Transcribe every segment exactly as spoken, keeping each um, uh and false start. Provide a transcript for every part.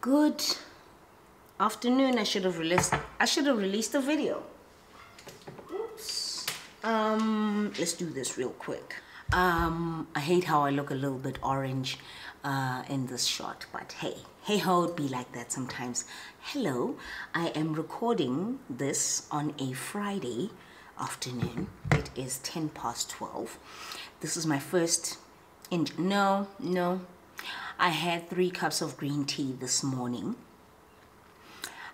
Good afternoon. I should have released I should have released a video. Oops. Um let's do this real quick. Um I hate how I look a little bit orange uh in this shot, but hey, hey ho, it be like that sometimes. Hello, I am recording this on a Friday afternoon. It is ten past twelve. This is my first in no, no. I had three cups of green tea this morning.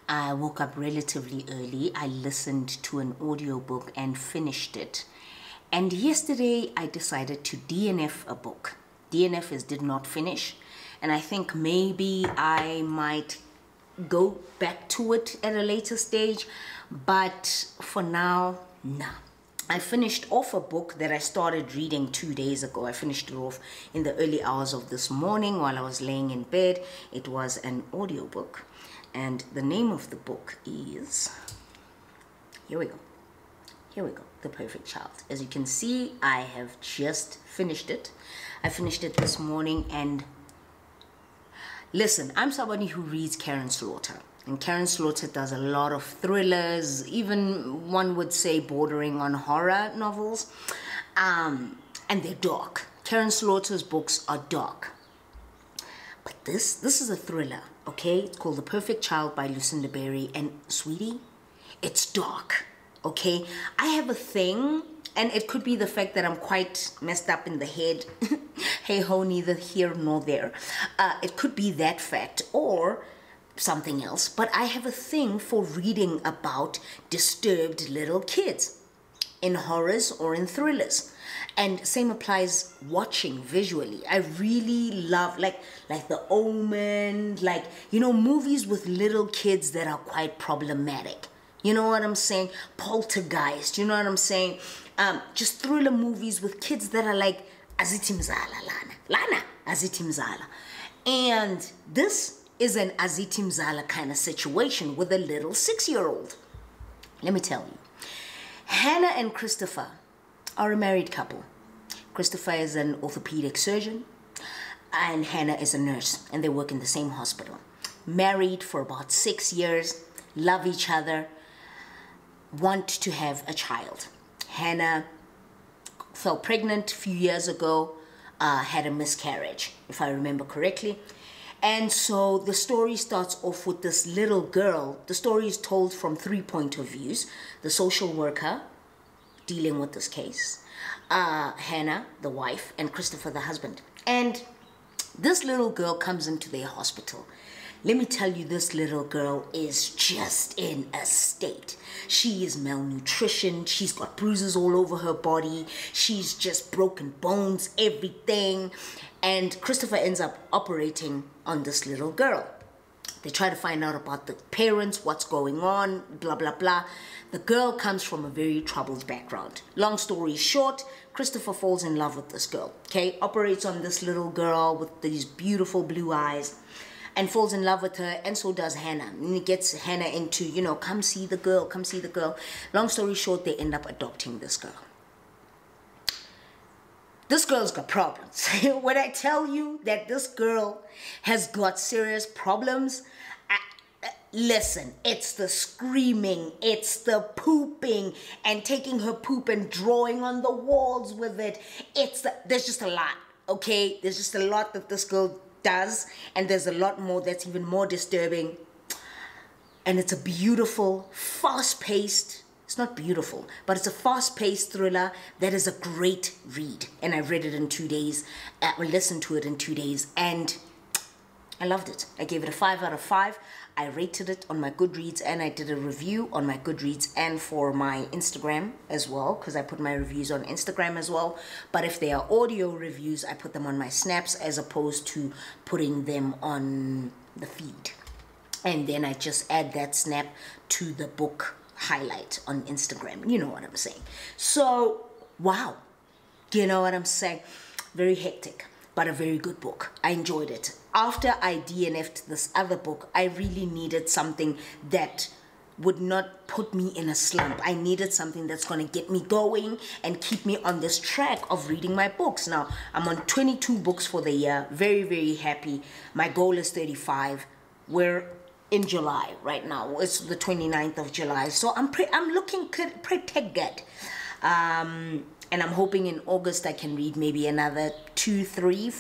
I woke up relatively early. I listened to an audiobook and finished it. And yesterday I decided to D N F a book. D N F is did not finish. And I think maybe I might go back to it at a later stage. But for now, nah. I finished off a book that I started reading two days ago. I finished it off in the early hours of this morning while I was laying in bed. It was an audiobook, and the name of the book is, here we go, here we go, The Perfect Child. As you can see, I have just finished it. I finished it this morning, and listen, I'm somebody who reads Karin Slaughter. And Karin Slaughter does a lot of thrillers, even one would say bordering on horror novels. Um, and they're dark. Karin Slaughter's books are dark. But this, this is a thriller, okay? It's called The Perfect Child by Lucinda Berry. And sweetie, it's dark, okay? I have a thing, and it could be the fact that I'm quite messed up in the head. Hey ho, neither here nor there. Uh, it could be that fact, or something else, but I have a thing for reading about disturbed little kids in horrors or in thrillers, and same applies watching visually. I really love like like the Omen, like, you know, movies with little kids that are quite problematic, you know what I'm saying? Poltergeist, you know what I'm saying? Um, just thriller movies with kids that are like azitimzala lana lana azitimzala, and this is an azitimzala kind of situation with a little six-year-old. Let me tell you, Hannah and Christopher are a married couple. Christopher is an orthopedic surgeon, and Hannah is a nurse, and they work in the same hospital. Married for about six years, love each other, want to have a child. Hannah fell pregnant a few years ago, uh, had a miscarriage, if I remember correctly. And so the story starts off with this little girl. The story is told from three point of views. The social worker dealing with this case, uh, Hannah, the wife, and Christopher, the husband. And this little girl comes into their hospital. Let me tell you, this little girl is just in a state. She is malnutrition. She's got bruises all over her body. She's just broken bones, everything. And Christopher ends up operating on this little girl. They try to find out about the parents, what's going on, blah, blah, blah. The girl comes from a very troubled background. Long story short, Christopher falls in love with this girl, okay? Operates on this little girl with these beautiful blue eyes, and falls in love with her, and so does Hannah. And he gets Hannah into, you know, come see the girl, come see the girl. Long story short, they end up adopting this girl. This girl's got problems. When I tell you that this girl has got serious problems, I, uh, listen, it's the screaming, it's the pooping, and taking her poop and drawing on the walls with it. It's the, there's just a lot, okay? There's just a lot that this girl does, and there's a lot more that's even more disturbing. And it's a beautiful, fast-paced, it's not beautiful, but it's a fast-paced thriller that is a great read. And I read it in two days, I listened to it in two days, and I loved it. I gave it a five out of five. I rated it on my Goodreads, and I did a review on my Goodreads and for my Instagram as well, because I put my reviews on Instagram as well. But if they are audio reviews, I put them on my snaps as opposed to putting them on the feed. And then I just add that snap to the book highlight on Instagram. You know what I'm saying? So, wow. You know what I'm saying? very hectic, but a very good book. I enjoyed it. After I D N F'd this other book, I really needed something that would not put me in a slump. I needed something that's gonna get me going and keep me on this track of reading my books. Now, I'm on twenty-two books for the year, very, very happy. My goal is thirty-five. We're in July right now. It's the twenty-ninth of July. So I'm, pre I'm looking pretty good. Um, and I'm hoping in August I can read maybe another two, three,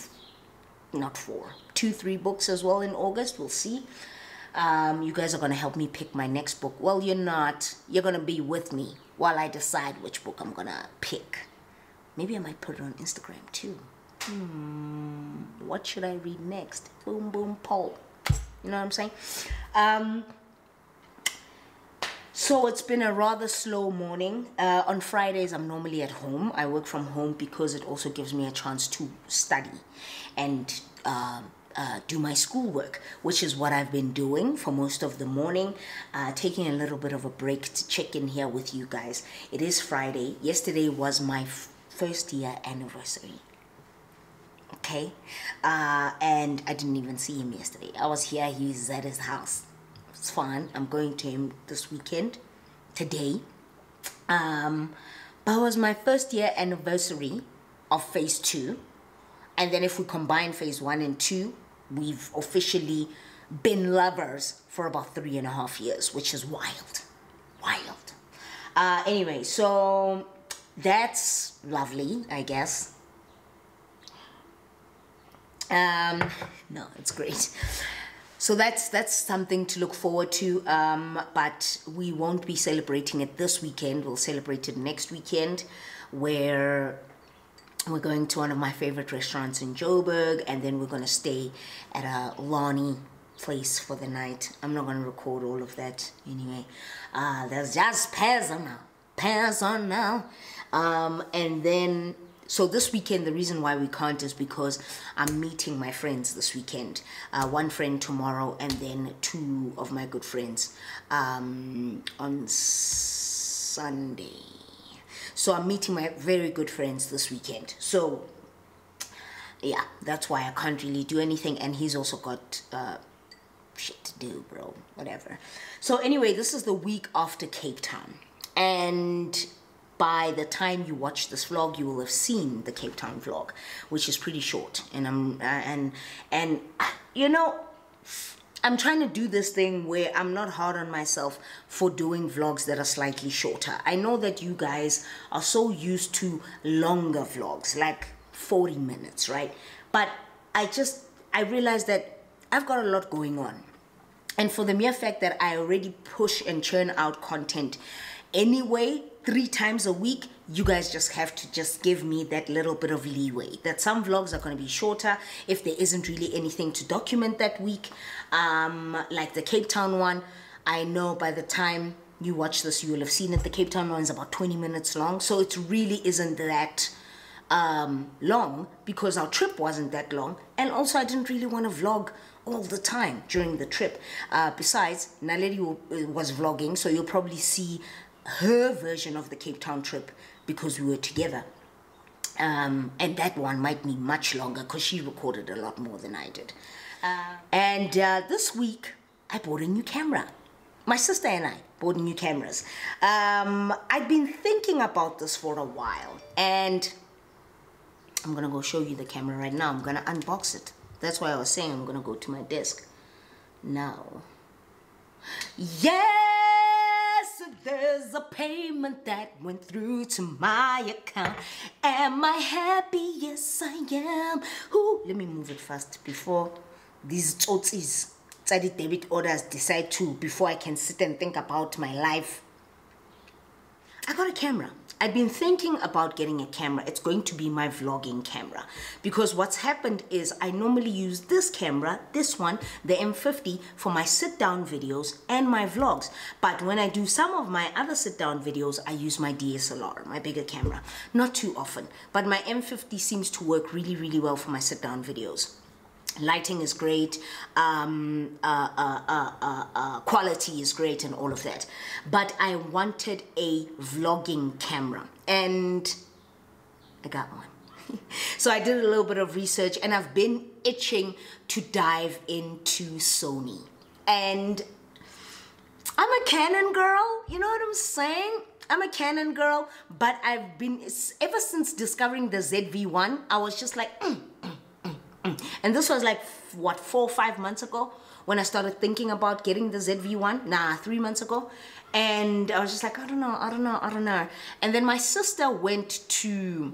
not four, two, three books as well in August, we'll see. Um, you guys are going to help me pick my next book. Well, you're not. You're going to be with me while I decide which book I'm going to pick. Maybe I might put it on Instagram too. Hmm, what should I read next? Boom, boom, poll. You know what I'm saying? Um, so it's been a rather slow morning. Uh, on Fridays, I'm normally at home. I work from home because it also gives me a chance to study and um, Uh, do my schoolwork, which is what I've been doing for most of the morning, uh, taking a little bit of a break to check in here with you guys. It is Friday. Yesterday was my f first year anniversary. Okay, uh, and I didn't even see him yesterday. I was here. He's at his house. It's fun. I'm going to him this weekend, today. Um, but it was my first year anniversary of phase two. And then if we combine phase one and two, we've officially been lovers for about three and a half years, which is wild, wild. Uh, anyway, so that's lovely, I guess. Um, no, it's great. So that's that's something to look forward to, um, but we won't be celebrating it this weekend. We'll celebrate it next weekend, where we're going to one of my favorite restaurants in Joburg, and then we're going to stay at a Lani place for the night. I'm not going to record all of that anyway. Uh, that's just personal, personal. Um, and then, so this weekend, the reason why we can't is because I'm meeting my friends this weekend. Uh, one friend tomorrow, and then two of my good friends um, on Sunday. So I'm meeting my very good friends this weekend. So, yeah, that's why I can't really do anything. And he's also got uh, shit to do, bro, whatever. So anyway, this is the week after Cape Town. And by the time you watch this vlog, you will have seen the Cape Town vlog, which is pretty short. And, I'm, uh, and, and uh, you know, I'm trying to do this thing where I'm not hard on myself for doing vlogs that are slightly shorter. I know that you guys are so used to longer vlogs, like forty minutes, right? But I just, I realize that I've got a lot going on. And for the mere fact that I already push and churn out content anyway, three times a week, you guys just have to just give me that little bit of leeway that some vlogs are going to be shorter if there isn't really anything to document that week. Um, like the Cape Town one, I know by the time you watch this, you will have seen it. The Cape Town one is about twenty minutes long, so it really isn't that um, long because our trip wasn't that long, and also I didn't really want to vlog all the time during the trip. Uh, besides, Naledi was vlogging, so you'll probably see her version of the Cape Town trip because we were together, um, and that one might be much longer because she recorded a lot more than I did. Uh, and uh, this week I bought a new camera. My sister and I bought new cameras. Um, I've been thinking about this for a while, and I'm gonna go show you the camera right now. I'm gonna unbox it. That's why I was saying I'm gonna go to my desk now. Yeah. There's a payment that went through to my account. Am I happy? Yes, I am. Ooh, let me move it fast before these tsotsies, tsadi debit orders, decide to, before I can sit and think about my life. I got a camera. I've been thinking about getting a camera. It's going to be my vlogging camera, because what's happened is I normally use this camera, this one, the M fifty, for my sit-down videos and my vlogs. But when I do some of my other sit-down videos, I use my D S L R, my bigger camera. Not too often, but my M fifty seems to work really, really well for my sit-down videos. Lighting is great, um, uh, uh, uh, uh, uh, quality is great and all of that. But I wanted a vlogging camera, and I got one. So I did a little bit of research, and I've been itching to dive into Sony. And I'm a Canon girl, you know what I'm saying? I'm a Canon girl, but I've been, ever since discovering the Z V one, I was just like, mm, mm, mm, mm. And this was like, what, four or five months ago when I started thinking about getting the Z V one. Nah, three months ago. And I was just like, I don't know, I don't know, I don't know. And then my sister went to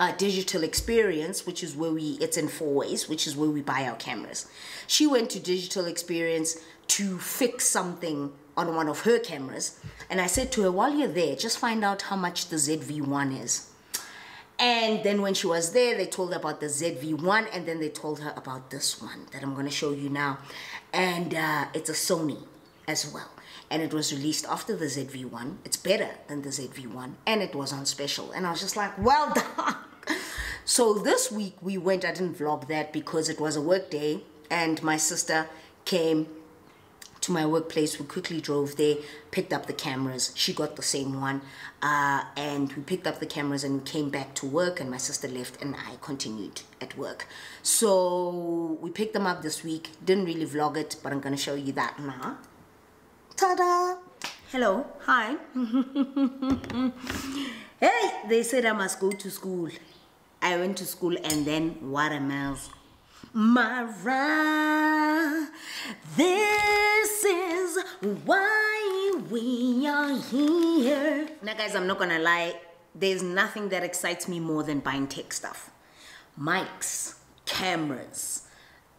Uh, Digital Experience, which is where we, it's in Fourways, which is where we buy our cameras. She went to Digital Experience to fix something on one of her cameras. And I said to her, while you're there, just find out how much the Z V one is. And then when she was there, they told her about the Z V one, and then they told her about this one that I'm going to show you now. And uh, it's a Sony as well. And it was released after the Z V one. It's better than the Z V one, and it was on special. And I was just like, well done. So this week we went, I didn't vlog that because it was a work day, and my sister came to my workplace. We quickly drove there, picked up the cameras. She got the same one, uh, and we picked up the cameras and came back to work, and my sister left and I continued at work. So we picked them up this week. Didn't really vlog it, but I'm going to show you that now. Ta-da! Hello, hi. Hey, they said I must go to school. I went to school, and then what a mess. Mara, this is why we are here. Now guys, I'm not gonna lie, there's nothing that excites me more than buying tech stuff. Mics, cameras,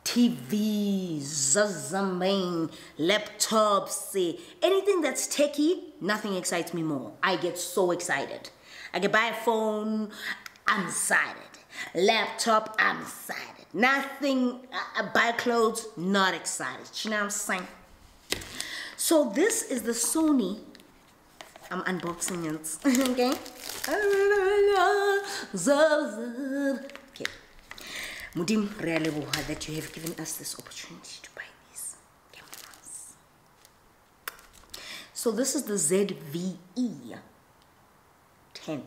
T Vs, laptops, anything that's techie, nothing excites me more. I get so excited. I can buy a phone, I'm excited. Laptop, I'm excited. Nothing, I buy clothes, not excited. You know what I'm saying? So this is the Sony. I'm unboxing it, okay? Mudim, Realeboha, that you have given us this opportunity to buy these cameras. So this is the Z V E ten.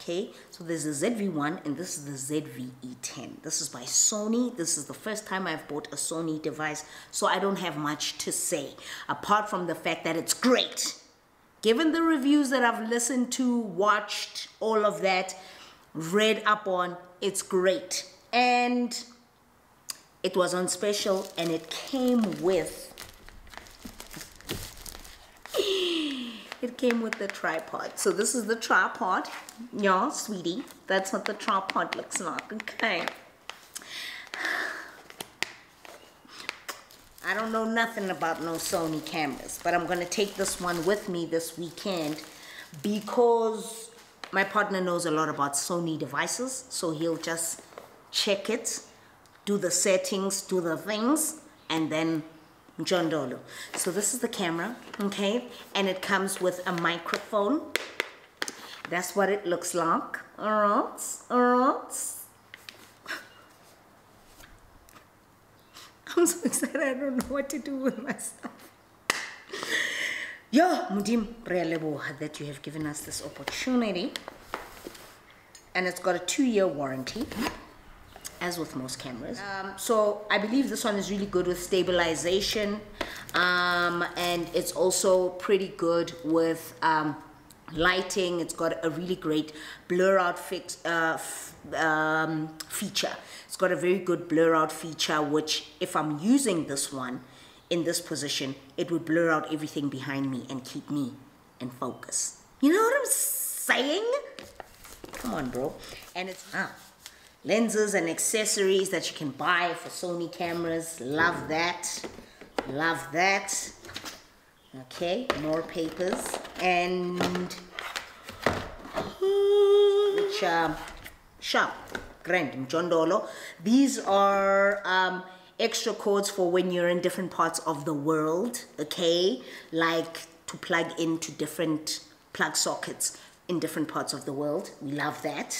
Okay, so there's the Z V one, and this is the Z V E ten. This is by Sony. This is the first time I've bought a Sony device, so I don't have much to say, apart from the fact that it's great. Given the reviews that I've listened to, watched, all of that, read up on, it's great. And it was on special, and it came with, it came with the tripod. So this is the tripod. Yeah, sweetie, that's what the tripod looks like, okay? I don't know nothing about no Sony cameras, but I'm gonna take this one with me this weekend because my partner knows a lot about Sony devices, so he'll just check it, do the settings, do the things, and then John Dolo. So this is the camera, okay? And it comes with a microphone. That's what it looks like. All right, all right. I'm so excited, I don't know what to do with myself. Yo, Mudim, Realeboha, that you have given us this opportunity. And it's got a two-year warranty, as with most cameras. Um, so I believe this one is really good with stabilization, um, and it's also pretty good with um, lighting. It's got a really great blur out fix, uh, f um, feature. It's got a very good blur out feature, which if I'm using this one in this position, it would blur out everything behind me and keep me in focus. You know what I'm saying? Come on, bro. And it's, ah. lenses and accessories that you can buy for Sony cameras. Love that. Love that. Okay, more papers. And which um sharp grand Mjondolo. These are um extra cords for when you're in different parts of the world, okay? Like to plug into different plug sockets in different parts of the world. We love that.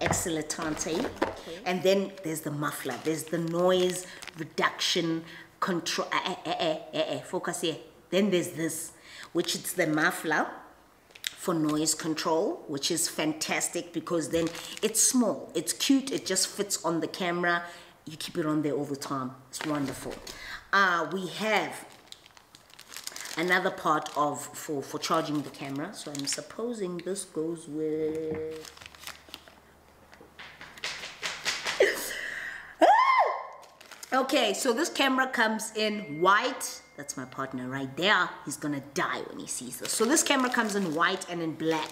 Excellent, Tante. Okay. And then there's the muffler. There's the noise reduction control. Eh, eh, eh, eh, eh, focus here. Then there's this, which it's the muffler for noise control, which is fantastic because then it's small, it's cute, it just fits on the camera. You keep it on there all the time. It's wonderful. Uh, we have another part of for, for charging the camera. So I'm supposing this goes with... Okay, so this camera comes in white. That's my partner right there. He's gonna die when he sees this. So this camera comes in white and in black.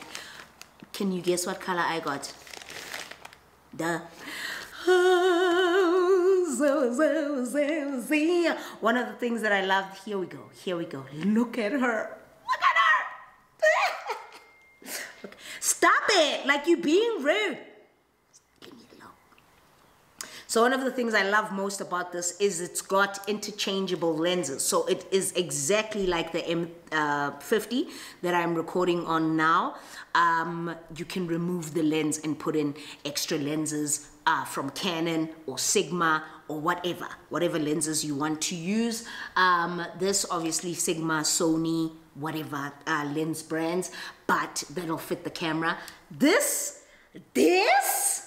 Can you guess what color I got? Duh. One of the things that I love, here we go, here we go. Look at her. Look at her. Okay. Stop it, like you're being rude. Leave me alone. So one of the things I love most about this is it's got interchangeable lenses. So it is exactly like the M fifty that I'm recording on now. Um, you can remove the lens and put in extra lenses uh, from Canon or Sigma, or whatever, whatever lenses you want to use. Um, this obviously Sigma, Sony, whatever uh, lens brands, but that'll fit the camera. This, this,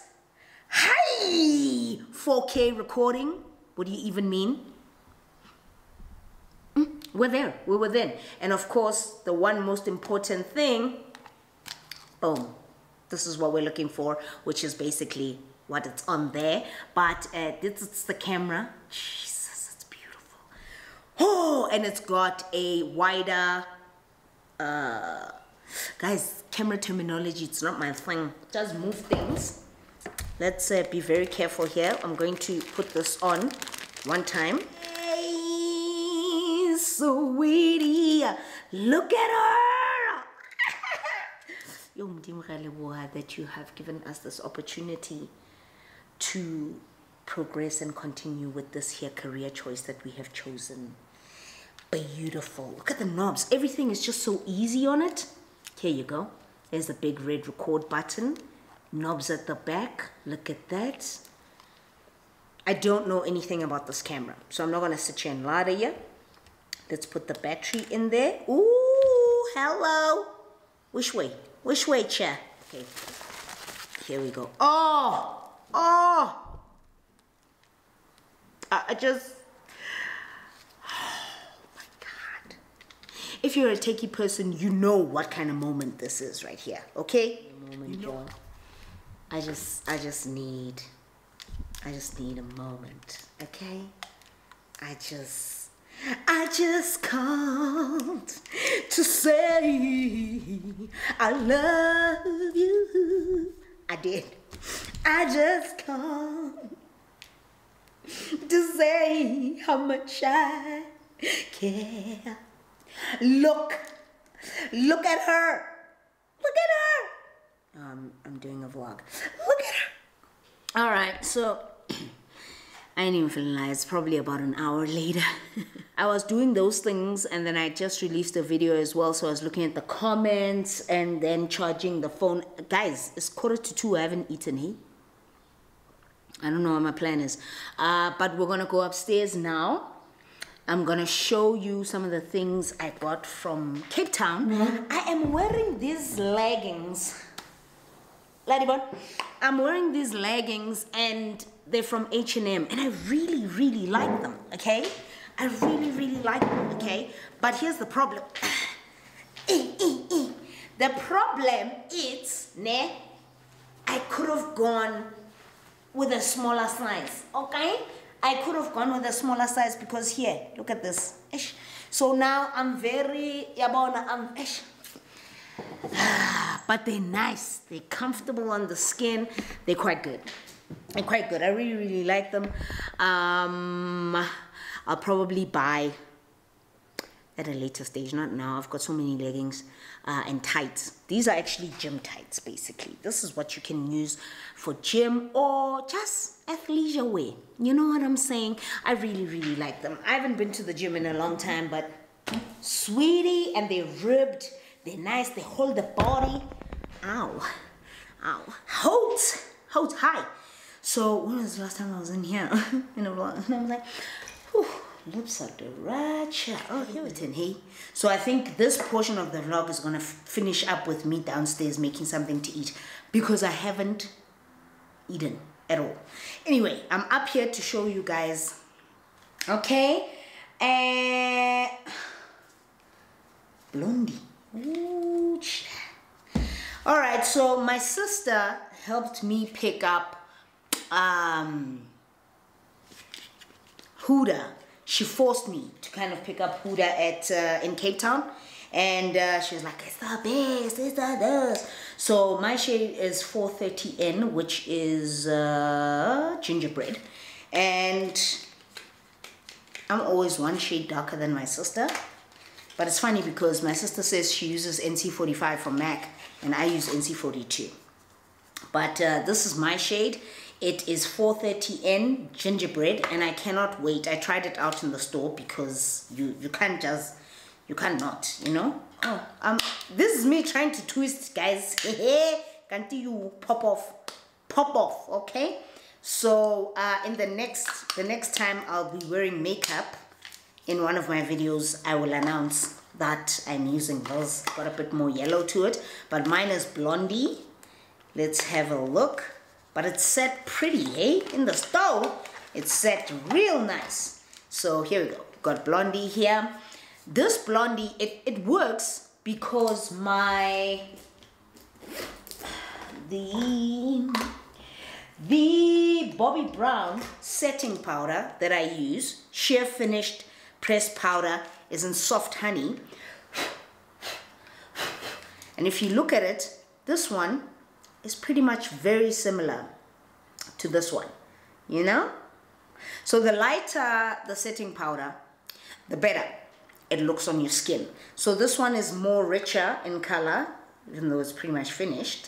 hi, four K recording. What do you even mean? Mm, we're there, we were there. And of course, the one most important thing, boom. This is what we're looking for, which is basically what it's on there, but uh, this is the camera. Jesus, it's beautiful. Oh, and it's got a wider, uh, guys, camera terminology, it's not my thing. It does move things. Let's uh, be very careful here. I'm going to put this on one time. Hey, sweetie, look at her. That you have given us this opportunity to progress and continue with this here career choice that we have chosen. Beautiful. Look at the knobs. Everything is just so easy on it. Here you go. There's the big red record button. Knobs at the back. Look at that. I don't know anything about this camera, so I'm not going to sit here and lie to you. Let's put the battery in there. Ooh, hello. Which way? Which way, chair? Okay, here we go. Oh, oh! I just, oh my God. If you're a techie person, you know what kind of moment this is right here, okay? Moment, John. I just, I just need, I just need a moment, okay? I just. I just called to say I love you. I did. I just called to say how much I care. Look. Look at her. Look at her. Um, I'm doing a vlog. Look at her. All right, so... I didn't even realize, probably about an hour later. I was doing those things and then I just released a video as well. So I was looking at the comments and then charging the phone. Guys, it's quarter to two, I haven't eaten, hey? I don't know what my plan is. Uh, but we're gonna go upstairs now. I'm gonna show you some of the things I got from Cape Town. Mm-hmm. I am wearing these leggings. Ladybird, I'm wearing these leggings and they're from H and M, and I really, really like them, okay? I really, really like them, okay? But here's the problem. The problem is, ne, I could have gone with a smaller size, okay? I could have gone with a smaller size because here, look at this. So now I'm very, I'm, but they're nice. They're comfortable on the skin. They're quite good. They're quite good. I really, really like them. Um, I'll probably buy at a later stage. Not now. I've got so many leggings uh, and tights. These are actually gym tights, basically. This is what you can use for gym or just athleisure wear. You know what I'm saying? I really, really like them. I haven't been to the gym in a long time, but sweetie, and they're ribbed. They're nice. They hold the body. Ow. Ow. Hold. Hold high. So when was the last time I was in here in a vlog? And I was like, whew, lips are the right shade. Oh, here it is, hey. So I think this portion of the vlog is gonna finish up with me downstairs making something to eat because I haven't eaten at all. Anyway, I'm up here to show you guys. Okay, uh, Blondie. Ooh, all right, so my sister helped me pick up um, Huda. She forced me to kind of pick up Huda at uh, in Cape Town, and uh, she was like, "It's the best, it's the best." So my shade is four thirty N, which is uh, gingerbread, and I'm always one shade darker than my sister. But it's funny because my sister says she uses N C forty-five from Mac, and I use N C forty-two. But uh, this is my shade. It is four thirty N gingerbread, and I cannot wait. I tried it out in the store because you you can't just you can't not, you know. Oh, um, this is me trying to twist, guys. Can't you pop off, pop off, okay? So uh, in the next the next time I'll be wearing makeup. In one of my videos, I will announce that I'm using those. Got a bit more yellow to it, but mine is Blondie. Let's have a look. But it's set pretty, eh? In the store, it's set real nice. So here we go. Got Blondie here. This Blondie, it, it works because my... The... The Bobbi Brown setting powder that I use, sheer finished pressed powder, is in soft honey, and if you look at it, this one is pretty much very similar to this one, you know. So the lighter the setting powder, the better it looks on your skin. So this one is more richer in color, even though it's pretty much finished.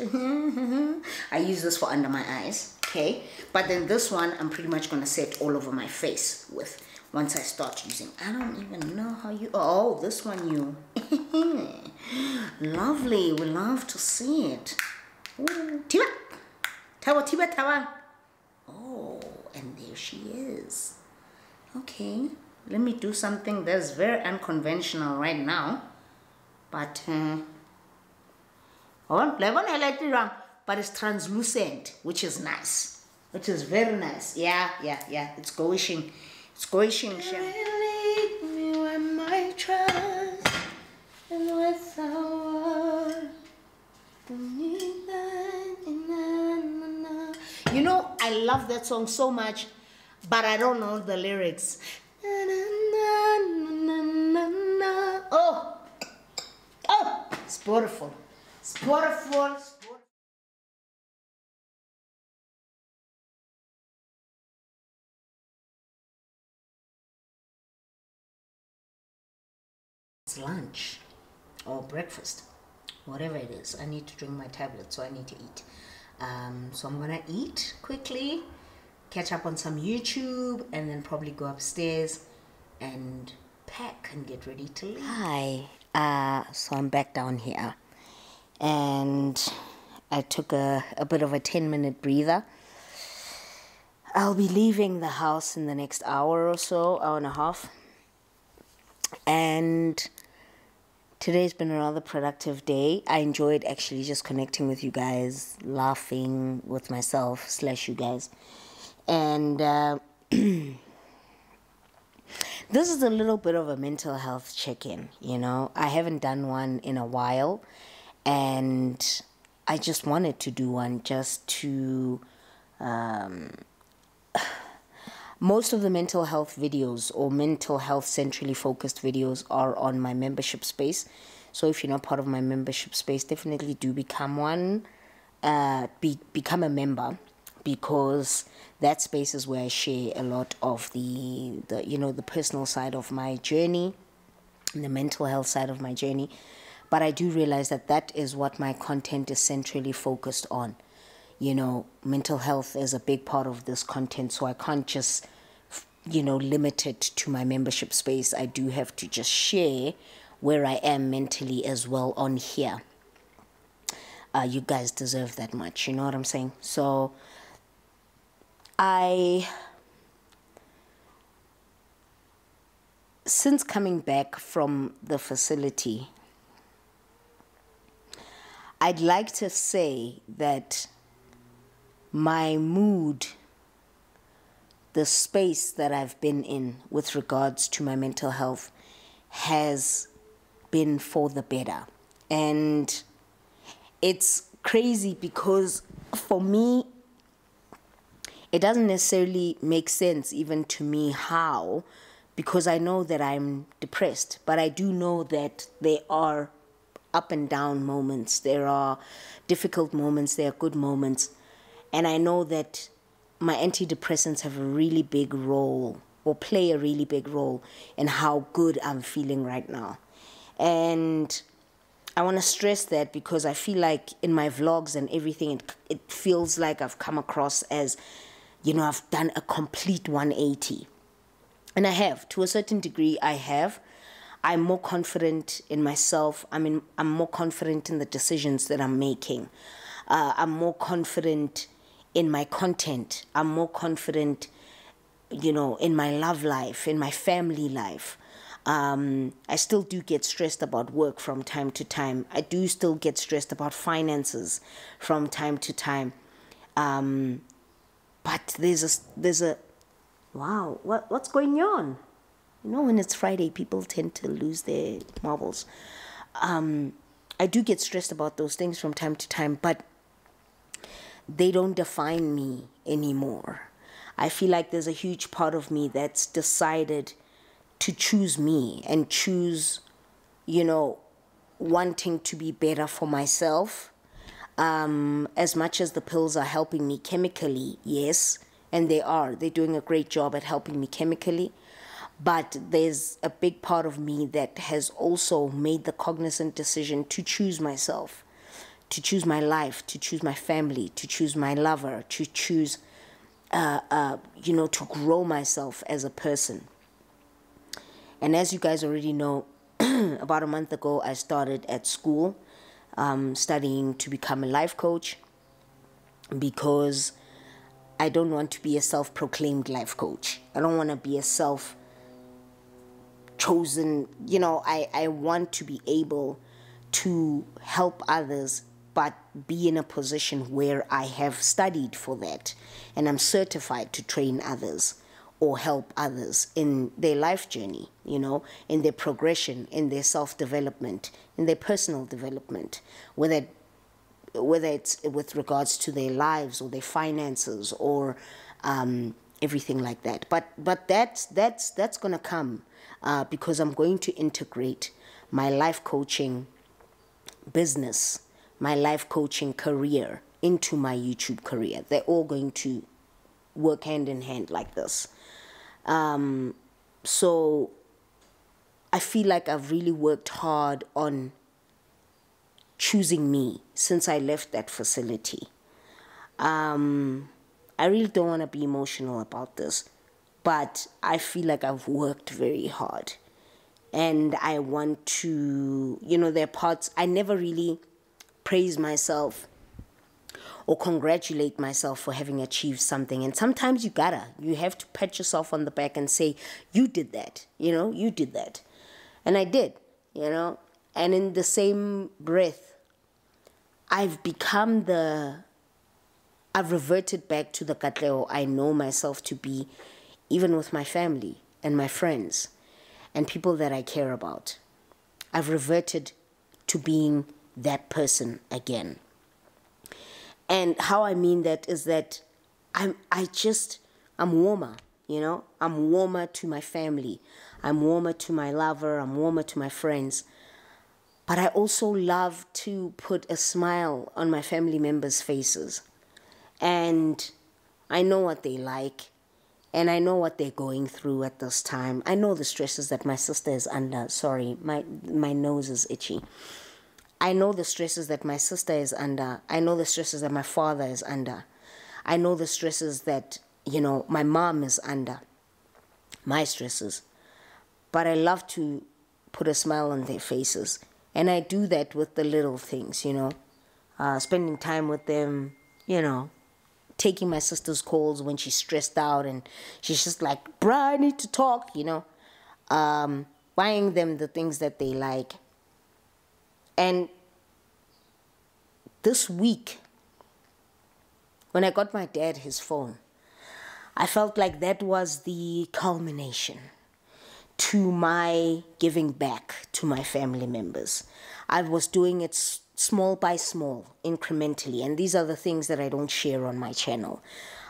I use this for under my eyes, okay, but then this one I'm pretty much gonna set all over my face with once I start using. I don't even know how you... Oh, this one you... Lovely. We love to see it. Tiba. Tawa, tiba, tawa. Oh, and there she is. Okay. Let me do something that's very unconventional right now. But... Uh, but it's translucent, which is nice. Which is very nice. Yeah, yeah, yeah. It's glowing. It's going shing shing. You know, I love that song so much, but I don't know the lyrics. Oh, oh, it's beautiful. It's beautiful. Lunch or breakfast, whatever it is. I need to drink my tablet, so I need to eat. Um, so I'm gonna eat quickly, catch up on some YouTube, and then probably go upstairs and pack and get ready to leave. Hi, uh, so I'm back down here, and I took a, a bit of a ten minute breather. I'll be leaving the house in the next hour or so, hour and a half, and today's been another productive day. I enjoyed actually just connecting with you guys, laughing with myself slash you guys. And uh, this is a little bit of a mental health check-in, you know. I haven't done one in a while, and I just wanted to do one just to... Um, most of the mental health videos or mental health centrally focused videos are on my membership space. So if you're not part of my membership space, definitely do become one, uh, be, become a member, because that space is where I share a lot of the, the, you know, the personal side of my journey and the mental health side of my journey. But I do realize that that is what my content is centrally focused on. You know, mental health is a big part of this content, so I can't just, you know, limit it to my membership space. I do have to just share where I am mentally as well on here. Uh, you guys deserve that much, you know what I'm saying? So, I since coming back from the facility, I'd like to say that my mood, the space that I've been in with regards to my mental health, has been for the better. And it's crazy because for me, it doesn't necessarily make sense even to me how, because I know that I'm depressed, but I do know that there are up and down moments, there are difficult moments, there are good moments, and I know that my antidepressants have a really big role, or play a really big role, in how good I'm feeling right now. And I want to stress that because I feel like in my vlogs and everything, it, it feels like I've come across as, you know, I've done a complete one eighty. And I have. To a certain degree, I have. I'm more confident in myself. I mean, I'm more confident in the decisions that I'm making. Uh, I'm more confident in my content. I'm more confident, you know, in my love life, in my family life. Um, I still do get stressed about work from time to time. I do still get stressed about finances from time to time. Um, but there's a, there's a, wow, what, what's going on? You know, when it's Friday, people tend to lose their marbles. Um, I do get stressed about those things from time to time, but they don't define me anymore. I feel like there's a huge part of me that's decided to choose me and choose, you know, wanting to be better for myself. Um, as much as the pills are helping me chemically, yes, and they are. They're doing a great job at helping me chemically. But there's a big part of me that has also made the cognizant decision to choose myself, to choose my life, to choose my family, to choose my lover, to choose, uh, uh, you know, to grow myself as a person. And as you guys already know, about a month ago, I started at school um, studying to become a life coach, because I don't want to be a self-proclaimed life coach. I don't want to be a self-chosen, you know, I, I want to be able to help others, but be in a position where I have studied for that and I'm certified to train others or help others in their life journey, you know, in their progression, in their self-development, in their personal development, whether whether it's with regards to their lives or their finances or um, everything like that. But but that's that's that's gonna come uh, because I'm going to integrate my life coaching business, my life coaching career into my YouTube career. They're all going to work hand in hand like this. Um, so I feel like I've really worked hard on choosing me since I left that facility. Um, I really don't want to be emotional about this, but I feel like I've worked very hard. And I want to, you know, there are parts, I never really praise myself or congratulate myself for having achieved something. And sometimes you gotta, you have to pat yourself on the back and say, you did that, you know, you did that. And I did, you know. And in the same breath, I've become the, I've reverted back to the Katleo I know myself to be, even with my family and my friends and people that I care about. I've reverted to being that person again. And how I mean that is that I'm, I just, I'm warmer, you know? I'm warmer to my family. I'm warmer to my lover. I'm warmer to my friends. But I also love to put a smile on my family members' faces. And I know what they like. And I know what they're going through at this time. I know the stresses that my sister is under. Sorry, my, my nose is itchy. I know the stresses that my sister is under. I know the stresses that my father is under. I know the stresses that, you know, my mom is under. My stresses. But I love to put a smile on their faces. And I do that with the little things, you know. Uh, spending time with them, you know. Taking my sister's calls when she's stressed out and she's just like, bruh, I need to talk, you know. um, buying them the things that they like. And this week, when I got my dad his phone, I felt like that was the culmination to my giving back to my family members. I was doing it small by small, incrementally, and these are the things that I don't share on my channel.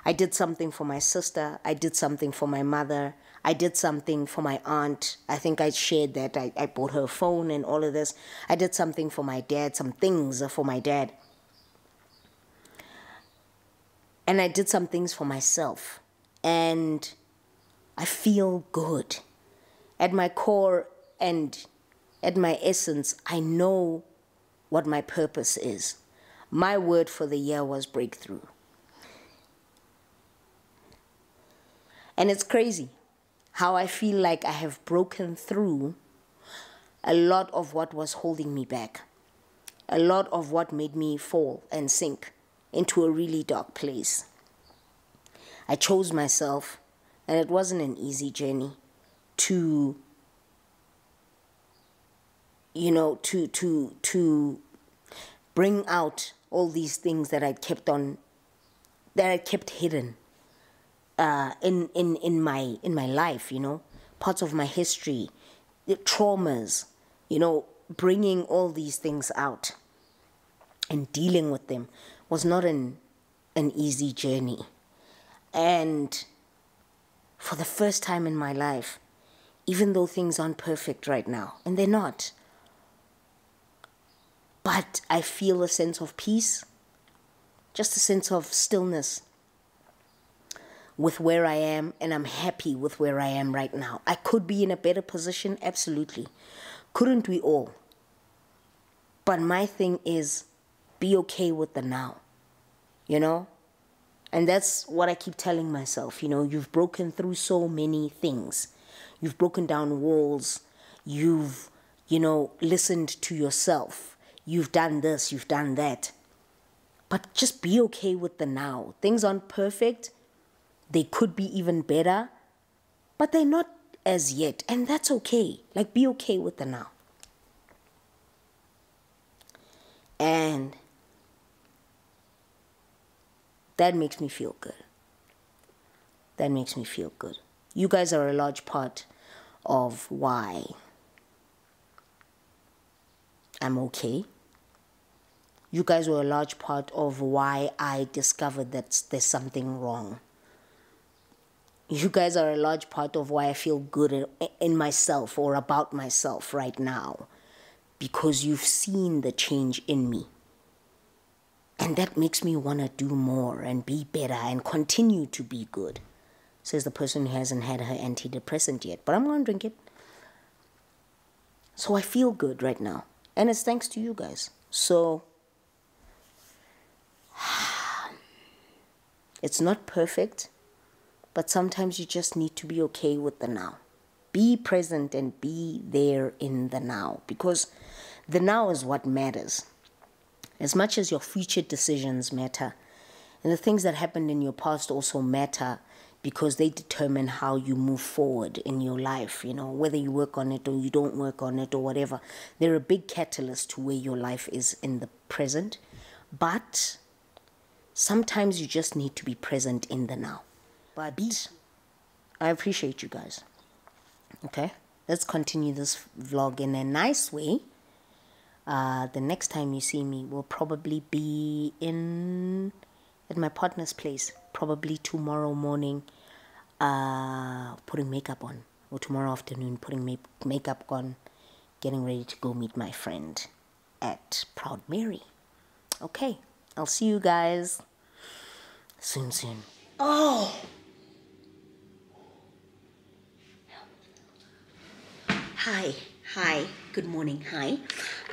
I did something for my sister, I did something for my mother, I did something for my aunt. I think I shared that, I, I bought her a phone and all of this. I did something for my dad, some things for my dad. And I did some things for myself. And I feel good. At my core and at my essence, I know what my purpose is. My word for the year was breakthrough. And it's crazy how I feel like I have broken through a lot of what was holding me back, a lot of what made me fall and sink into a really dark place. I chose myself, and it wasn't an easy journey to, you know, to, to, to bring out all these things that I kept on, that I kept hidden uh, in, in, in, my, in my life, you know, parts of my history, traumas, you know, bringing all these things out and dealing with them was not an, an easy journey. And for the first time in my life, even though things aren't perfect right now, and they're not, but I feel a sense of peace, just a sense of stillness with where I am, and I'm happy with where I am right now. I could be in a better position, absolutely. Couldn't we all? But my thing is, be okay with the now, you know? And that's what I keep telling myself, you know, you've broken through so many things. You've broken down walls. You've, you know, listened to yourself. You've done this, you've done that. But just be okay with the now. Things aren't perfect. They could be even better, but they're not as yet. And that's okay. Like, be okay with the now. And that makes me feel good. That makes me feel good. You guys are a large part of why I'm okay. You guys were a large part of why I discovered that there's something wrong. You guys are a large part of why I feel good in myself or about myself right now, because you've seen the change in me. And that makes me want to do more and be better and continue to be good, says the person who hasn't had her antidepressant yet. But I'm going to drink it. So I feel good right now. And it's thanks to you guys. So it's not perfect, but sometimes you just need to be okay with the now. Be present and be there in the now, because the now is what matters. As much as your future decisions matter, and the things that happened in your past also matter, because they determine how you move forward in your life, you know, whether you work on it or you don't work on it or whatever. They're a big catalyst to where your life is in the present, but sometimes you just need to be present in the now. But I appreciate you guys. Okay, let's continue this vlog in a nice way. Uh, the next time you see me will probably be in at my partner's place, probably tomorrow morning, uh, putting makeup on, or tomorrow afternoon putting make makeup on, getting ready to go meet my friend at Proud Mary. Okay, I'll see you guys soon, soon. Oh! Hi, hi. Good morning. Hi.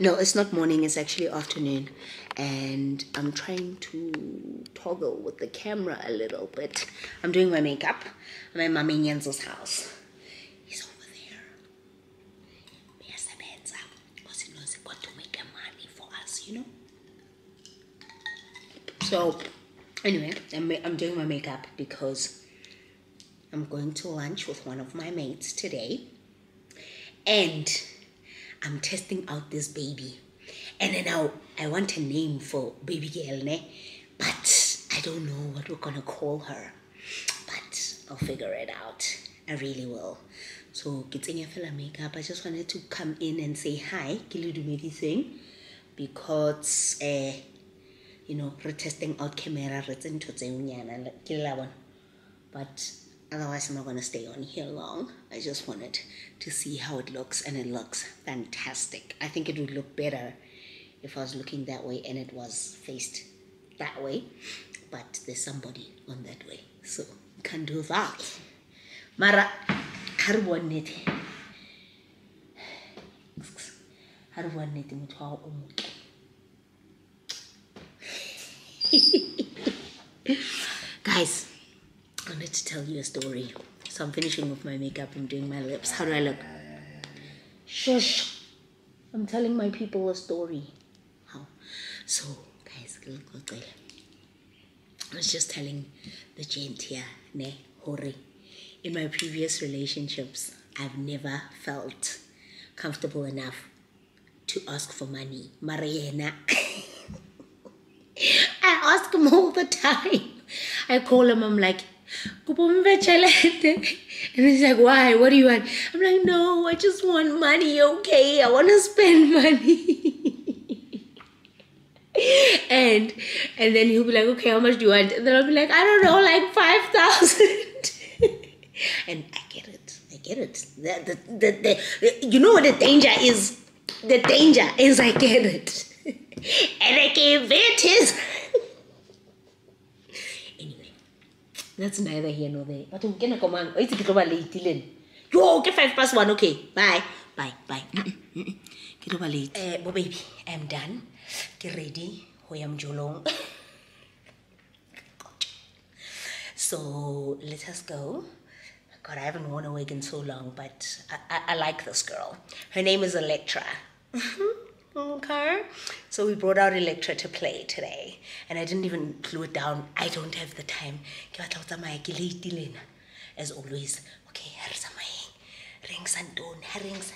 No, it's not morning, it's actually afternoon, and I'm trying to toggle with the camera a little bit. I'm doing my makeup. I'm at Mummy Nyenzo's house. He's over there. He has some hands up because he knows he's got to make money for us, you know? So, anyway, I'm, I'm doing my makeup because I'm going to lunch with one of my mates today. and I'm testing out this baby. And then I, I want a name for baby girl, ne? But I don't know what we're gonna call her. But I'll figure it out. I really will. So, getting a makeup, I just wanted to come in and say hi, because, uh, you know, we're testing out camera, but otherwise I'm not going to stay on here long. I just wanted to see how it looks, and it looks fantastic. I think it would look better if I was looking that way and it was faced that way, but there's somebody on that way, so you can do that. Mara, harbonete, harbonete mutwa umuke. Guys, I wanted to tell you a story. So I'm finishing with my makeup. I'm doing my lips. How do I look? Shush. I'm telling my people a story. How? So, guys, I was just telling the gent here, ne, hori. In my previous relationships, I've never felt comfortable enough to ask for money. Mariana. I ask him all the time. I call him, I'm like, and he's like, why? What do you want? I'm like, no, I just want money, okay? I want to spend money. and and then he'll be like, okay, how much do you want? And then I'll be like, I don't know, like five thousand. And I get it. I get it. The, the, the, the, you know what the danger is? The danger is I get it. And I gave it his. Anyway, that's neither here nor there. But I'm going to come on. I'm going to go late. Yo, get five past one. Okay, bye. Bye, bye. Get over late. Uh, but baby, I'm done. Get ready. I'm Jolong. So, let us go. God, I haven't worn a wig in so long, but I, I, I like this girl. Her name is Electra. Okay. So we brought out Electra to play today. And I didn't even glue it down. I don't have the time. As always. Okay, here's my rings and don't herrings.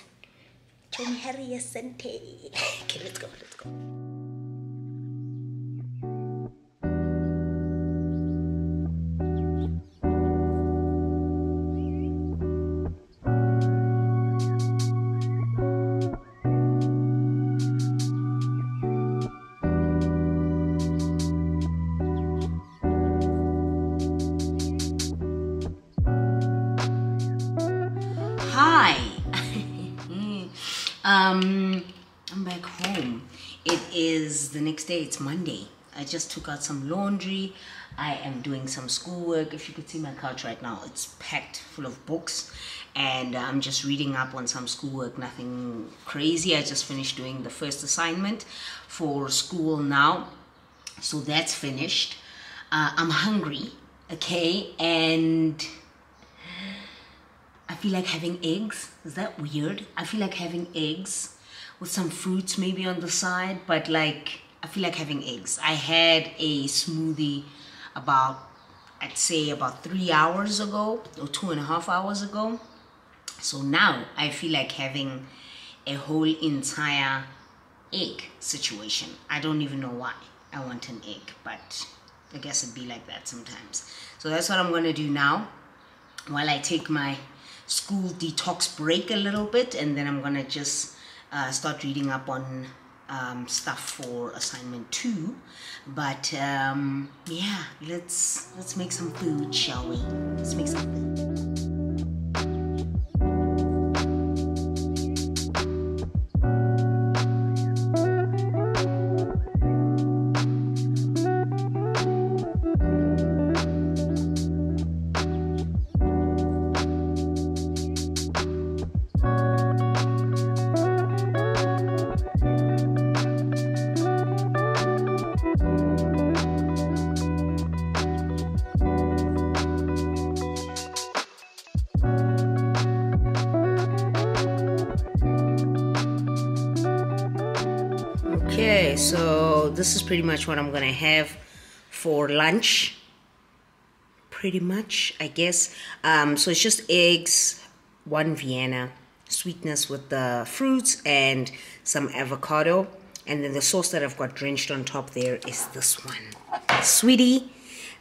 Okay, let's go, let's go. It's Monday. I just took out some laundry. I am doing some schoolwork. If you could see my couch right now, it's packed full of books, and I'm just reading up on some schoolwork. Nothing crazy. I just finished doing the first assignment for school now, so that's finished. uh, I'm hungry, okay, and I feel like having eggs. Is that weird? I feel like having eggs with some fruits maybe on the side, but like I feel like having eggs. I had a smoothie about, I'd say about three hours ago or two and a half hours ago. So now I feel like having a whole entire egg situation. I don't even know why I want an egg, but I guess it'd be like that sometimes. So that's what I'm gonna do now while I take my school detox break a little bit, and then I'm gonna just uh, start reading up on Um, stuff for assignment two, but um, yeah, let's let's make some food, shall we? Let's make some food. So this is pretty much what I'm gonna have for lunch, pretty much, I guess. Um, so it's just eggs, one Vienna, sweetness with the fruits and some avocado. And then the sauce that I've got drenched on top there is this one. Sweetie,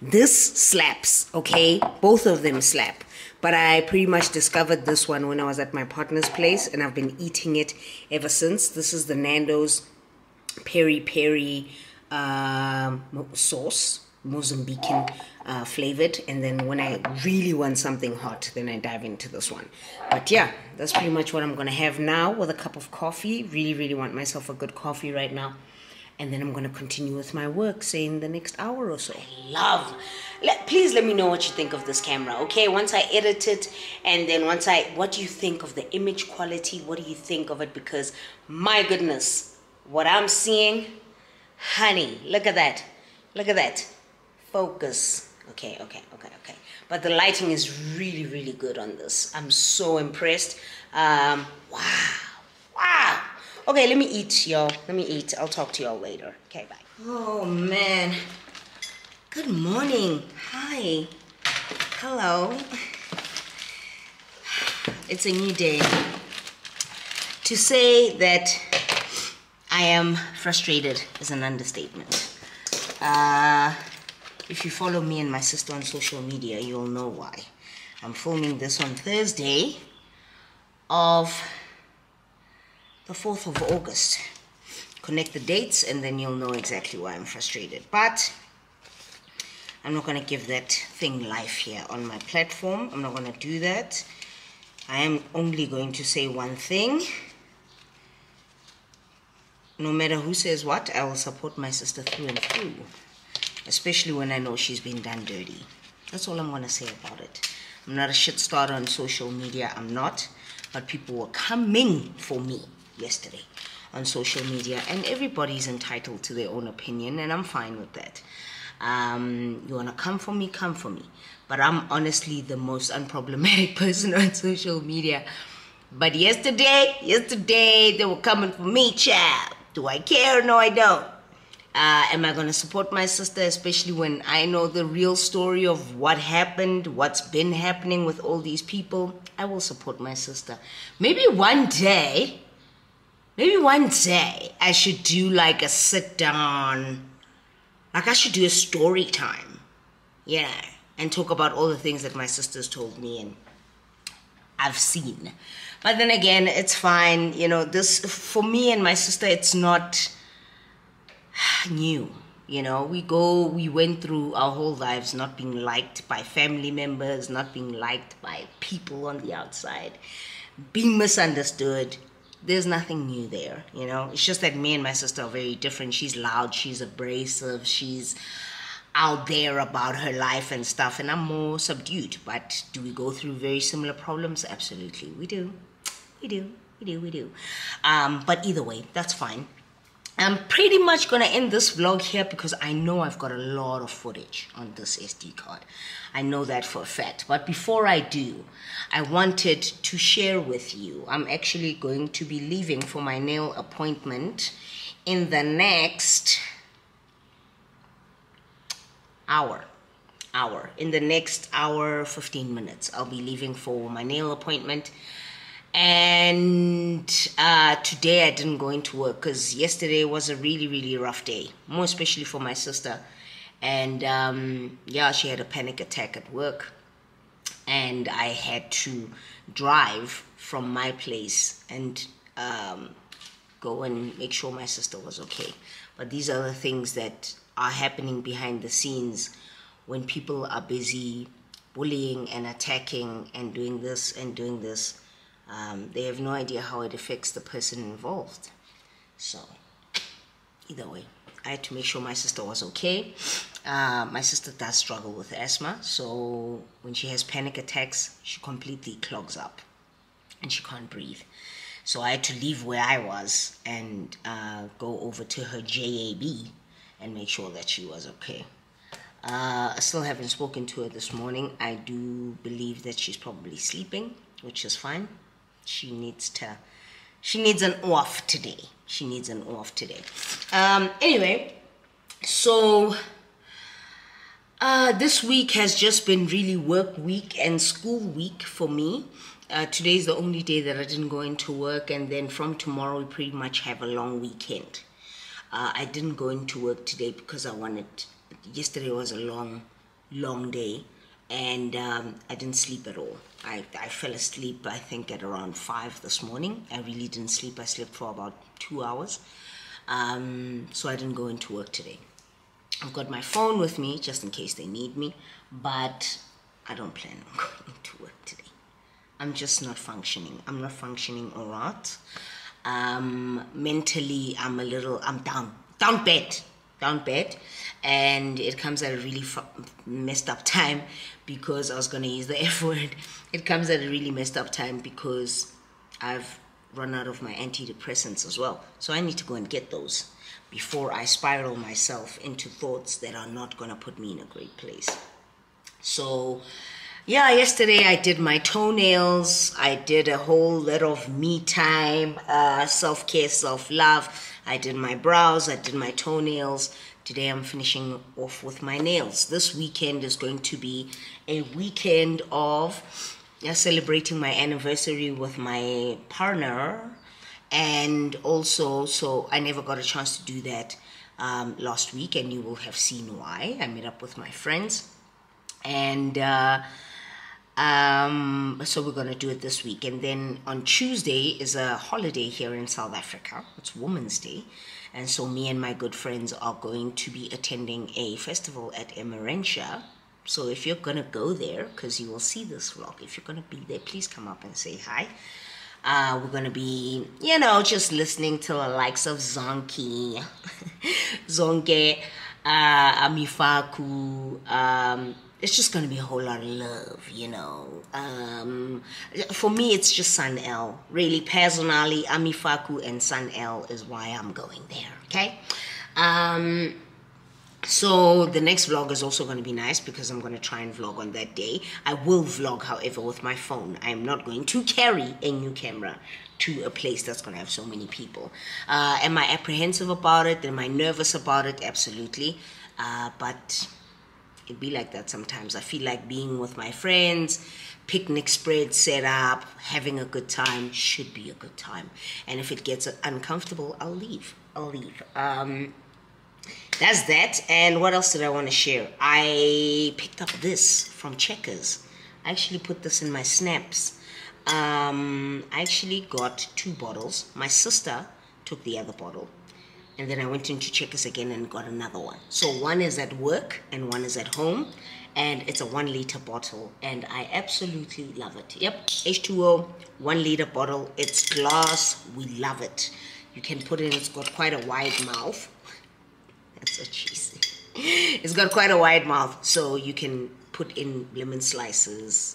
this slaps, okay? Both of them slap. But I pretty much discovered this one when I was at my partner's place, and I've been eating it ever since. This is the Nando's Peri Peri um, sauce, Mozambican uh, flavored. And then when I really want something hot, then I dive into this one. But yeah, that's pretty much what I'm going to have now with a cup of coffee. Really, really want myself a good coffee right now. And then I'm going to continue with my work, say, in the next hour or so. I love. Let, please let me know what you think of this camera, okay? Once I edit it, and then once I... What do you think of the image quality? What do you think of it? Because, my goodness, what I'm seeing... Honey, look at that. Look at that. Focus. Okay, okay, okay, okay. But the lighting is really, really good on this. I'm so impressed. Um, wow. Wow. Okay, let me eat, y'all. Let me eat. I'll talk to y'all later. Okay, bye. Oh, man. Good morning. Hi. Hello. It's a new day. To say that I am frustrated is an understatement. Uh, if you follow me and my sister on social media, you'll know why. I'm filming this on Thursday of... the fourth of August. Connect the dates and then you'll know exactly why I'm frustrated. But I'm not going to give that thing life here on my platform. I'm not going to do that. I am only going to say one thing. No matter who says what, I will support my sister through and through. Especially when I know she's been done dirty. That's all I'm going to say about it. I'm not a shit starter on social media. I'm not. But people were coming for me yesterday on social media, and everybody's entitled to their own opinion, and I'm fine with that. Um, you want to come for me, come for me. But I'm honestly the most unproblematic person on social media. But yesterday, yesterday, they were coming for me, child. Do I care? No, I don't. Uh, am I going to support my sister, especially when I know the real story of what happened, what's been happening with all these people? I will support my sister. Maybe one day... Maybe one day I should do like a sit down, like I should do a story time, yeah, and talk about all the things that my sister's told me and I've seen. But then again, it's fine, you know, this, for me and my sister, it's not new, you know, we go, we went through our whole lives not being liked by family members, not being liked by people on the outside, being misunderstood. There's nothing new there, you know. It's just that me and my sister are very different. She's loud, she's abrasive, she's out there about her life and stuff, and I'm more subdued. But do we go through very similar problems? Absolutely, we do. We do, we do, we do. Um, but either way, that's fine. I'm pretty much going to end this vlog here because I know I've got a lot of footage on this S D card. I know that for a fact. But before I do, I wanted to share with you. I'm actually going to be leaving for my nail appointment in the next hour. Hour. In the next hour, fifteen minutes. I'll be leaving for my nail appointment. And uh, today I didn't go into work because yesterday was a really, really rough day, more especially for my sister. And um, yeah, she had a panic attack at work, and I had to drive from my place and um, go and make sure my sister was okay. But these are the things that are happening behind the scenes when people are busy bullying and attacking and doing this and doing this. Um, they have no idea how it affects the person involved. So, either way, I had to make sure my sister was okay. Uh, my sister does struggle with asthma, so when she has panic attacks, she completely clogs up and she can't breathe. So I had to leave where I was and uh, go over to her J A B and make sure that she was okay. Uh, I still haven't spoken to her this morning. I do believe that she's probably sleeping, which is fine. She needs to, she needs an off today. She needs an off today. Um, anyway, so uh, this week has just been really work week and school week for me. Uh, today's the only day that I didn't go into work, and then from tomorrow we pretty much have a long weekend. Uh, I didn't go into work today because I wanted, yesterday was a long, long day, and um, I didn't sleep at all. I, I fell asleep, I think, at around five this morning. I really didn't sleep. I slept for about two hours. Um, so I didn't go into work today. I've got my phone with me just in case they need me, but I don't plan on going into work today. I'm just not functioning. I'm not functioning all right. Um, mentally, I'm a little, I'm down, down bad, down bad. And it comes at a really fu messed up time because I was going to use the F word. It comes at a really messed up time because I've run out of my antidepressants as well. So I need to go and get those before I spiral myself into thoughts that are not going to put me in a great place. So, yeah, yesterday I did my toenails. I did a whole lot of me time, uh, self-care, self-love. I did my brows. I did my toenails. Today I'm finishing off with my nails. This weekend is going to be a weekend of uh, celebrating my anniversary with my partner. And also, so I never got a chance to do that um, last week, and you will have seen why. I met up with my friends. And uh, um, so we're going to do it this week. And then on Tuesday is a holiday here in South Africa. It's Women's Day. And so me and my good friends are going to be attending a festival at Emerentia. So if you're going to go there, because you will see this vlog, if you're going to be there, please come up and say hi. Uh, we're going to be, you know, just listening to the likes of Zonke, Zonke, uh, Amifaku, um... it's just going to be a whole lot of love, you know. Um, for me, it's just San L. Really, personally, Amifaku and San L is why I'm going there, okay? Um, so the next vlog is also going to be nice because I'm going to try and vlog on that day. I will vlog, however, with my phone. I am not going to carry a new camera to a place that's going to have so many people. Uh, am I apprehensive about it? Am I nervous about it? Absolutely. Uh, but... it'd be like that sometimes. I feel like being with my friends, picnic spread set up, having a good time should be a good time. And if it gets uncomfortable, I'll leave. I'll leave. Um, that's that. And what else did I want to share? I picked up this from Checkers. I actually put this in my snaps. Um, I actually got two bottles. My sister took the other bottle. And then I went into Checkers again and got another one. So one is at work and one is at home. And it's a one liter bottle. And I absolutely love it. Yep, H two O, one liter bottle. It's glass. We love it. You can put in, it's got quite a wide mouth. That's so cheesy. It's got quite a wide mouth. So you can put in lemon slices,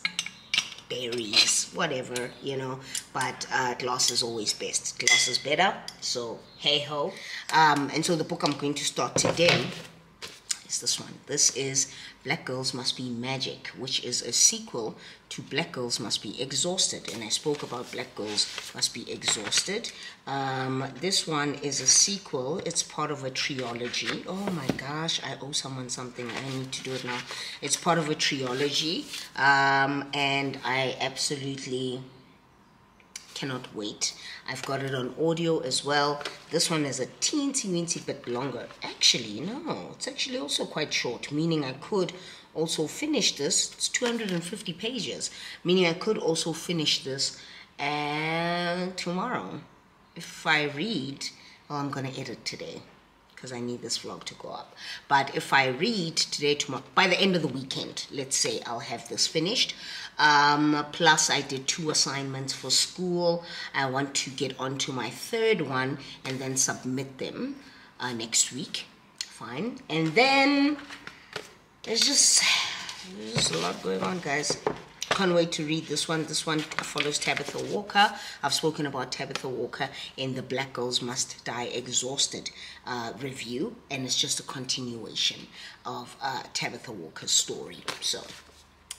berries, whatever, you know. But uh, glass is always best. Glass is better. So... hey ho. Um, and so the book I'm going to start today is this one. This is Black Girls Must Be Magic, which is a sequel to Black Girls Must Be Exhausted. And I spoke about Black Girls Must Be Exhausted. Um, this one is a sequel. It's part of a trilogy. Oh my gosh, I owe someone something. I need to do it now. It's part of a trilogy. Um, and I absolutely... cannot wait. I've got it on audio as well. This one is a teensy weensy bit longer. Actually, no, it's actually also quite short, meaning I could also finish this. It's two hundred fifty pages, meaning I could also finish this and uh, tomorrow. If I read, oh, I'm going to edit today because I need this vlog to go up. But if I read today, tomorrow, by the end of the weekend, let's say I'll have this finished. Um, plus I did two assignments for school. I want to get on to my third one and then submit them uh, next week. Fine. And then there's just, there's just a lot going on, guys. Can't wait to read this one. This one follows Tabitha Walker. I've spoken about Tabitha Walker in the Black Girls Must Die Exhausted uh, review, and it's just a continuation of uh, Tabitha Walker's story. So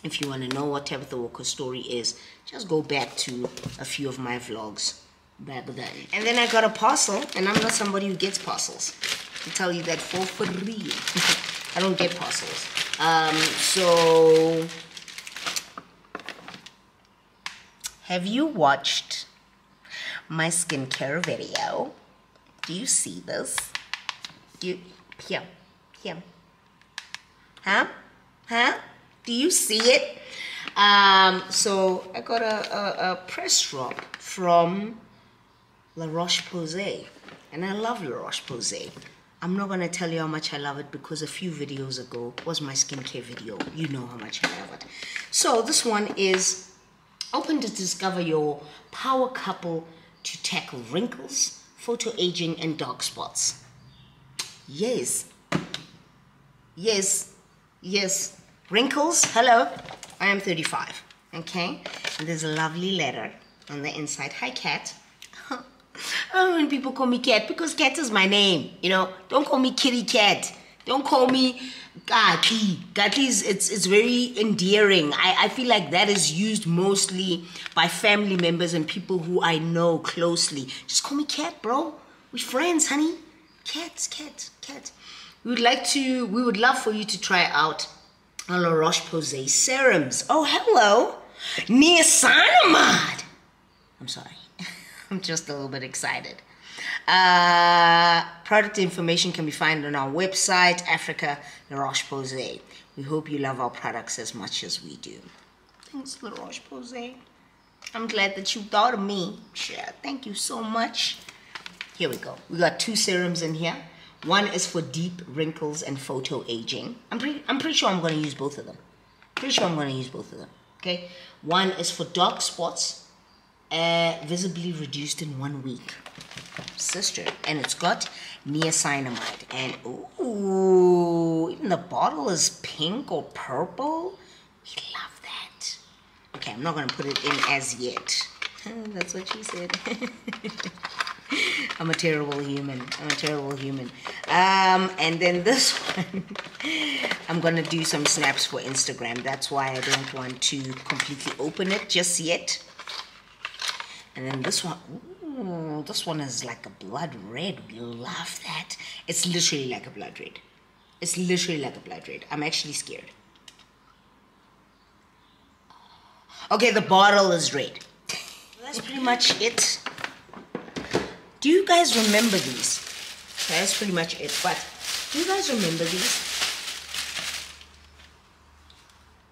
if you want to know what Tabitha Walker's story is, just go back to a few of my vlogs back then. And then I got a parcel, and I'm not somebody who gets parcels. I tell you that for free. I don't get parcels. Um, so Have you watched my skincare video? Do you see this? Do you, here, here. Huh? Huh? Do you see it? Um, so I got a, a, a press drop from La Roche-Posay, and I love La Roche-Posay. I'm not going to tell you how much I love it because a few videos ago was my skincare video. You know how much I love it. So this one is open to discover your power couple to tackle wrinkles, photo aging, and dark spots. Yes. Yes. Yes. Wrinkles. Hello. I am thirty-five. Okay. And there's a lovely letter on the inside. Hi, Cat. Oh, when people call me Cat, because Cat is my name, you know. Don't call me Kitty Cat. Don't call me Gati. Gati is, it's, it's very endearing. I, I feel like that is used mostly by family members and people who I know closely. Just call me Cat, bro. We friends, honey. Cat, Cat, Cat. We would like to, we would love for you to try out our La Roche-Posay serums. Oh, hello. Niacinamide. I'm sorry. I'm just a little bit excited. Uh, product information can be found on our website, Africa La Roche-Posay. We hope you love our products as much as we do. Thanks, La Roche-Posay. I'm glad that you thought of me. Sure, thank you so much. Here we go. We got two serums in here. One is for deep wrinkles and photo aging. I'm pretty. I'm pretty sure I'm going to use both of them. Pretty sure I'm going to use both of them. Okay. One is for dark spots. Uh, visibly reduced in one week, sister, and it's got niacinamide. And ooh, even the bottle is pink or purple. We love that. Okay, I'm not gonna put it in as yet. That's what she said. I'm a terrible human. I'm a terrible human. Um, and then this one, I'm gonna do some snaps for Instagram. That's why I don't want to completely open it just yet. And then this one, ooh, this one is like a blood red. We love that. It's literally like a blood red. It's literally like a blood red. I'm actually scared. Okay, the bottle is red. That's pretty much it. Do you guys remember these? That's pretty much it. But do you guys remember these?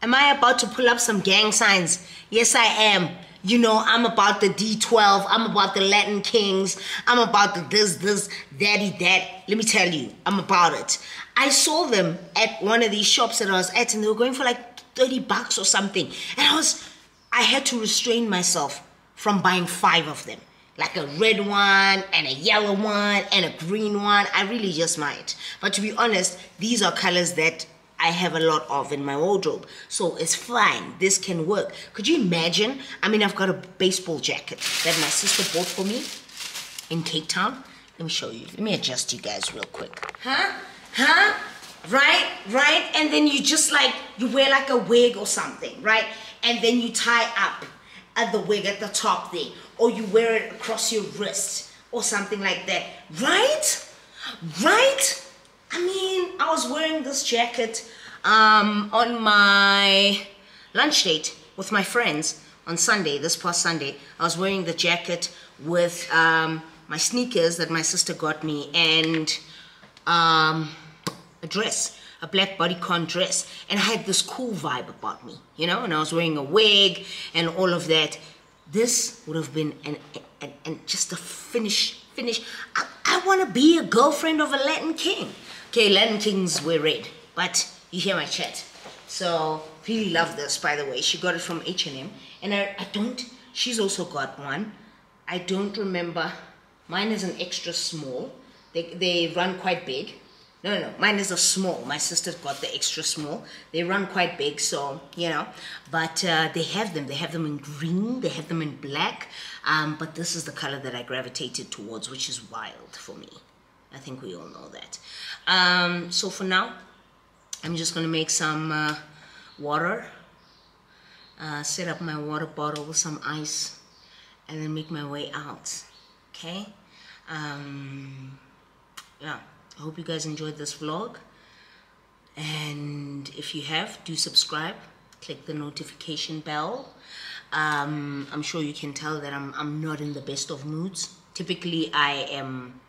Am I about to pull up some gang signs? Yes, I am. You know, I'm about the D twelve, I'm about the Latin Kings, I'm about the this, this, daddy, that. Let me tell you, I'm about it. I saw them at one of these shops that I was at, and they were going for like thirty bucks or something. And I was, I had to restrain myself from buying five of them. Like a red one, and a yellow one, and a green one. I really just might. But to be honest, these are colors that I have a lot of in my wardrobe, so it's fine. This can work. Could you imagine? I mean, I've got a baseball jacket that my sister bought for me in Cape Town. Let me show you. Let me adjust you guys real quick. Huh? Huh? Right? Right? And then you just like, you wear like a wig or something, right? And then you tie up at the wig at the top there, or you wear it across your wrist or something like that. Right? Right? I mean, I was wearing this jacket um, on my lunch date with my friends on Sunday, this past Sunday. I was wearing the jacket with um, my sneakers that my sister got me and um, a dress, a black bodycon dress. And I had this cool vibe about me, you know, and I was wearing a wig and all of that. This would have been an, an, an just a finish, finish. I, I want to be a girlfriend of a Latin king. Okay, Latin Kings wear red, but you hear my chat. So, really love this, by the way. She got it from H and M. And I, I don't, she's also got one. I don't remember. Mine is an extra small. They, they run quite big. No, no, mine is a small. My sister's got the extra small. They run quite big, so, you know. But uh, they have them. They have them in green. They have them in black. Um, but this is the color that I gravitated towards, which is wild for me. I think we all know that. Um, so for now, I'm just going to make some uh, water, uh, set up my water bottle with some ice, and then make my way out, okay? Um, yeah, I hope you guys enjoyed this vlog. And if you have, do subscribe, click the notification bell. Um, I'm sure you can tell that I'm, I'm not in the best of moods. Typically, I am,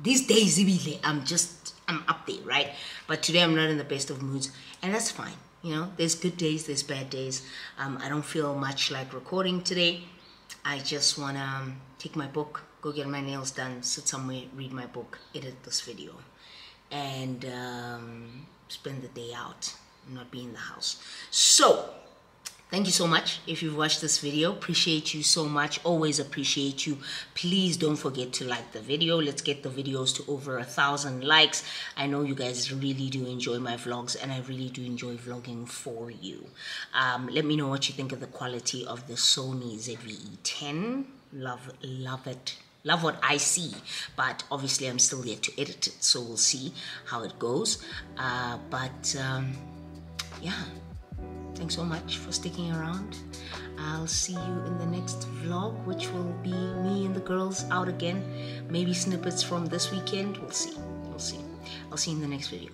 these days, I'm just, I'm up there, right? But today, I'm not in the best of moods, and that's fine. You know, there's good days, there's bad days. Um, I don't feel much like recording today. I just want to um, take my book, go get my nails done, sit somewhere, read my book, edit this video, and um, spend the day out and not be in the house. So, thank you so much if you've watched this video. Appreciate you so much. Always appreciate you. Please don't forget to like the video. Let's get the videos to over a thousand likes. I know you guys really do enjoy my vlogs, and I really do enjoy vlogging for you. Um, let me know what you think of the quality of the Sony Z V E ten. Love, love it. Love what I see, but obviously I'm still yet to edit it, so we'll see how it goes. Uh, but um, yeah. Thanks so much for sticking around. I'll see you in the next vlog, which will be me and the girls out again. Maybe snippets from this weekend. We'll see. We'll see. I'll see you in the next video.